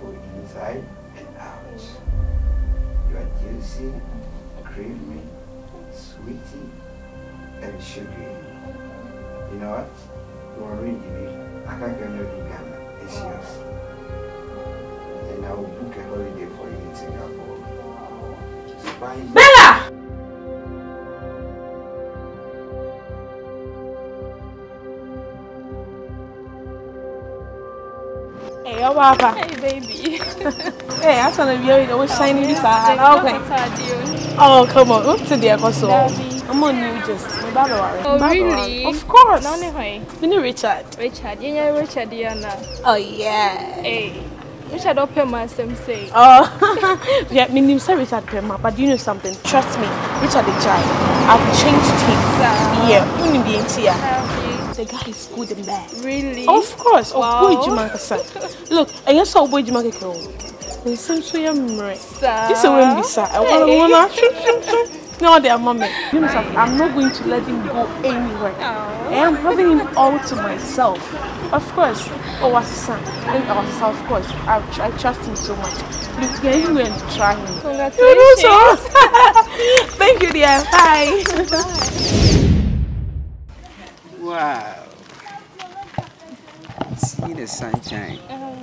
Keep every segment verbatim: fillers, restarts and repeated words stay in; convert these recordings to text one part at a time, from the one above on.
for inside and out. You are juicy, creamy, sweetie, and sugary. You know what? You are really I can't get another Ghana. It's yours. And I will book a holiday for you in Singapore. Spice. Bella! Hey, baby. Hey, I saw you in the shiny beside. Okay. Oh, come on. Up to the episode. I'm on you just. Oh, really? Of course. No, no, no. You know Richard. Richard. You know Richard, Diana. Oh, yeah. Hey. Richard, open my same say. Oh. Yeah, I mean, you say Richard, but do you know something? Trust me. Richard, the child. I've changed things. Yeah. You need to be in here. The guy is good and bad. Really? Of course. Wow. Look, I guess I'll buy you my girl. We seem so yummy. This will be sad. I want to. No, they are mommy. I'm not going to let him go anywhere. Oh. I am having him all to myself. Of course. Our son. And our son, of course. I, I trust him so much. Look, yeah, you and try him. Congratulations. Thank you, dear. Bye. Bye. Wow! See the sunshine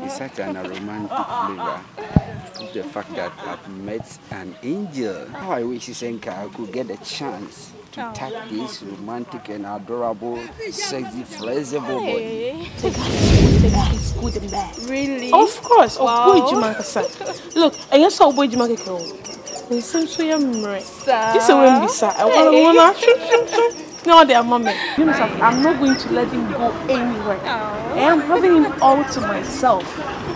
is such an aromantic flavor. The fact that I've met an angel. How I wish Senka could get a chance to touch this romantic and adorable, sexy, flexible body. The guy is good and bad. Really? Of course. Wow. Look, I guess I'll buy Jimaka. We seem so young, right? This will be sad. I want to. No, they are mommy. You know, I'm not going to let him go anywhere. I am having him all to myself.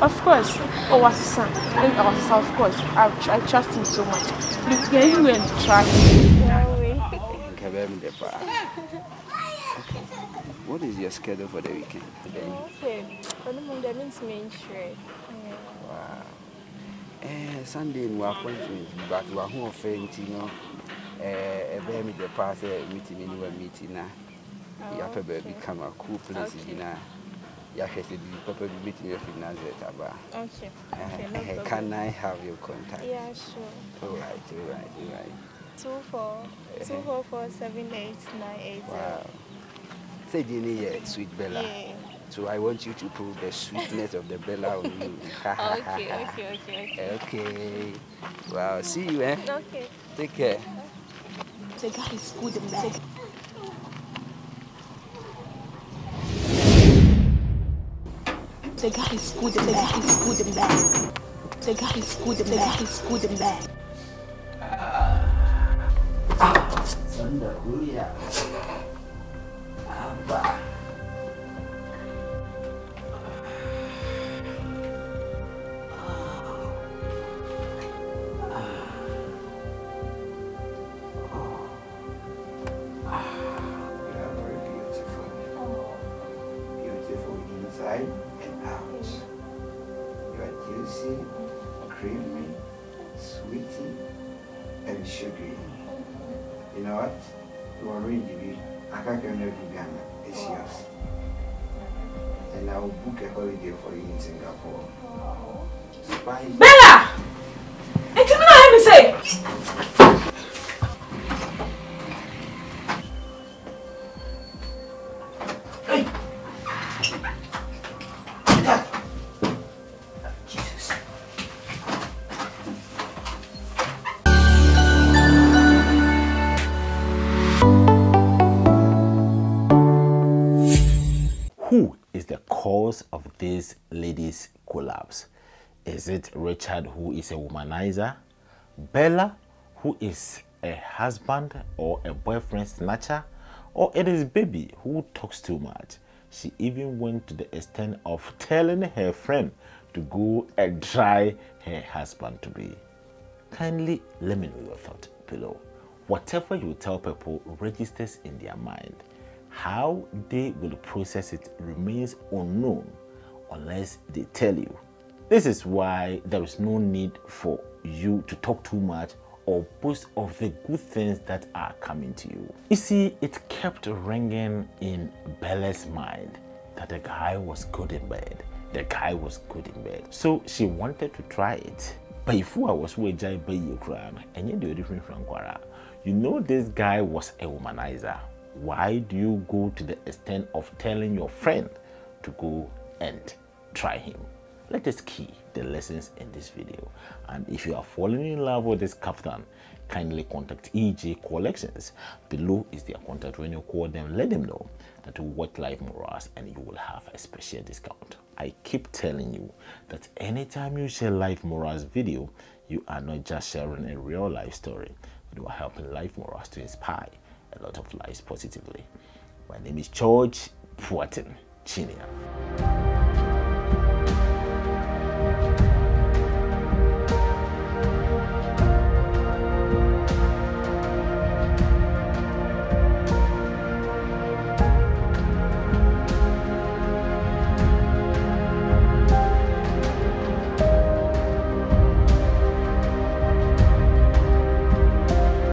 Of course, our son and our son, of course. I, I trust him so much. Look, yeah, you and try him. What is your schedule for the weekend? Okay, that means main trade. Wow. Eh, Sunday we are appointment, but we are home for you know. Eh, eh, me the past meeting anywhere meeting now. You have become a cool place in a. You have to be properly meeting your finances at Aba. Okay. Okay. Can I have your contact? Yeah, sure. All right, all right, all right. Two four, two four four seven eight nine eight. Wow. Say Jenny, sweet Bella. Yeah. So I want you to prove the sweetness of the Bella on you. Okay, okay, okay, okay. Okay. Wow. See you, eh? Okay. Take care. The guy is good and bad. The guy is good and bad. The guy is good and bad. The guy is good and bad. The guy is good and bad. Sanda Kuya. Abba. Creamy, sweetie, and sugary. You know what? You are ready to be. I can't get another Ghana. It's yours. And I will book a holiday for you in Singapore. Spice. Bella! It's not what I'm saying! Of this lady's collapse? Is it Richard, who is a womanizer? Bella, who is a husband or a boyfriend snatcher? Or it is Baby, who talks too much? She even went to the extent of telling her friend to go and try her husband-to-be. Kindly let me know your thought below. Whatever you tell people registers in their mind. How they will process it remains unknown unless they tell you. This is why there is no need for you to talk too much or boast of the good things that are coming to you. You see, it kept ringing in Bella's mind that the guy was good in bed, the guy was good in bed. So she wanted to try it. But if I was with Jai Bayukram, and you do different from Kwara, you know this guy was a womanizer. Why do you go to the extent of telling your friend to go and try him? Let us key the lessons in this video. And if you are falling in love with this kaftan, kindly contact E J Collections. Below is their contact. When you call them, let them know that you watch Life Morals and you will have a special discount. I keep telling you that anytime you share Life Morals video, you are not just sharing a real life story, but you are helping Life Morals to inspire a lot of lives positively. My name is George Boateng Junior